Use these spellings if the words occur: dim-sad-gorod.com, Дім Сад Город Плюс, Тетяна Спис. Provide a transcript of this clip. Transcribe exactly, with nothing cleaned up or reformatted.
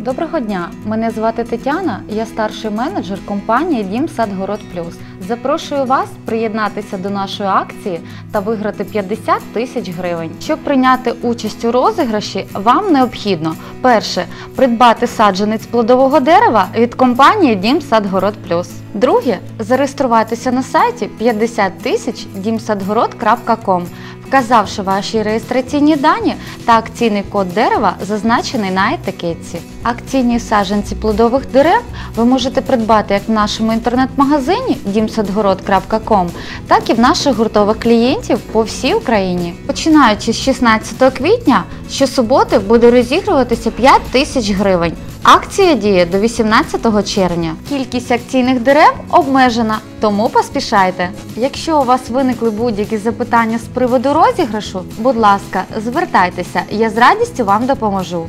Доброго дня! Мене звати Тетяна, я старший менеджер компанії «Дім Сад Город Плюс». Запрошую вас приєднатися до нашої акції та виграти п'ятдесят тисяч гривень. Щоб прийняти участь у розіграші, вам необхідно: перше, придбати саджанець плодового дерева від компанії «Дім Сад Город Плюс». Друге, зареєструватися на сайті п'ятдесят тисяч dim sad gorod крапка com, вказавши ваші реєстраційні дані та акційний код дерева, зазначений на етикетці. Акційні саджанці плодових дерев ви можете придбати як в нашому інтернет-магазині dim sad gorod крапка com, так і в наших гуртових клієнтів по всій Україні. Починаючи з шістнадцятого квітня, щосуботи буде розігруватися п'ять тисяч гривень. Акція діє до вісімнадцятого червня. Кількість акційних дерев обмежена, тому поспішайте. Якщо у вас виникли будь-які запитання з приводу розіграшу, будь ласка, звертайтеся, я з радістю вам допоможу.